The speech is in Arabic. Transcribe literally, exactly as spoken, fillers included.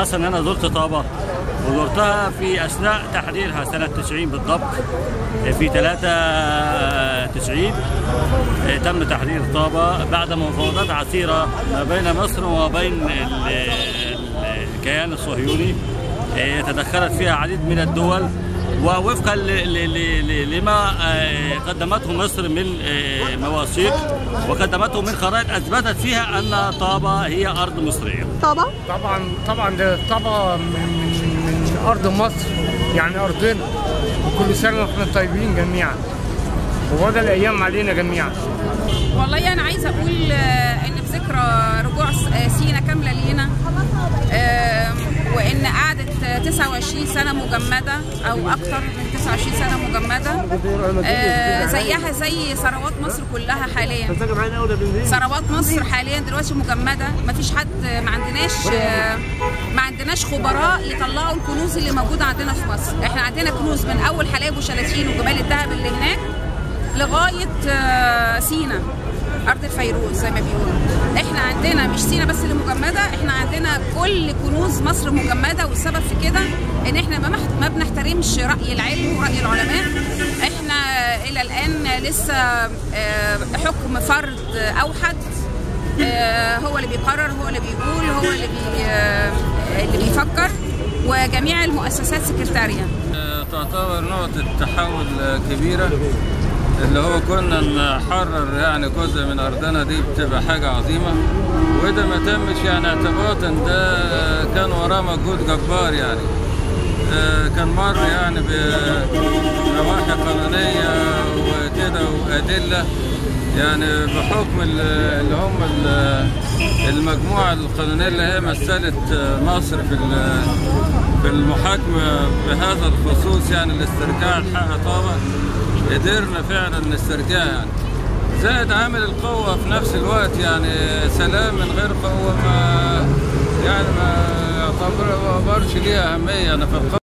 خاصة ان انا زرت طابا وزرتها في اثناء تحريرها سنة تسعين بالضبط، في ثلاثة وتسعين تم تحرير طابا بعد مفاوضات عسيرة ما بين مصر وما بين الكيان الصهيوني، تدخلت فيها عديد من الدول، ووفقا لما قدمته مصر من مواثيق وقدمته من خرائط اثبتت فيها ان طابا هي ارض مصريه. طابا؟ طبعا طبعا ده طابا من, من ارض مصر، يعني ارضنا، وكل سنه واحنا طيبين جميعا، وغدا الايام علينا جميعا. والله انا عايزه اقول ان بذكرى رجوع سينا كامله لينا، وان قعدت تسعة وعشرين سنه مجمده او اكثر من تسعة وعشرين سنه مجمده، آه زيها زي ثروات مصر كلها حاليا. ثروات مصر حاليا دلوقتي مجمده، ما فيش حد، ما عندناش آه ما عندناش خبراء يطلعوا الكنوز اللي موجوده عندنا في مصر. احنا عندنا كنوز من اول حلايب وشلاتين وجبال الذهب اللي هناك لغايه آه سينا أرض الفيروز زي ما بيقولوا. إحنا عندنا مش سينا بس اللي مجمدة، إحنا عندنا كل كنوز مصر مجمدة، والسبب في كده إن إحنا ما بنحترمش رأي العلم ورأي العلماء. إحنا إلى الآن لسه حكم فرد أوحد هو اللي بيقرر، هو اللي بيقول، هو اللي بي اللي بيفكر، وجميع المؤسسات سكرتارية. تعتبر نقطة تحول كبيرة اللي هو كنا نحرر يعني جزء من أرضنا، دي بتبقى حاجة عظيمة، وإذا ما تمش يعني اعتباطا ده كان وراه مجهود جبار. يعني كان مر يعني بنواحي قانونية وكده وأدلة، يعني بحكم اللي هم المجموعة القانونية اللي هي مثلت مصر في في المحاكمة بهذا الخصوص، يعني الاسترجاع الحق طبعا قدرنا فعلا نسترجعها، يعني زائد عامل القوة في نفس الوقت. يعني سلام من غير قوة ما يعني ما يعتبرش ليها أهمية. أنا في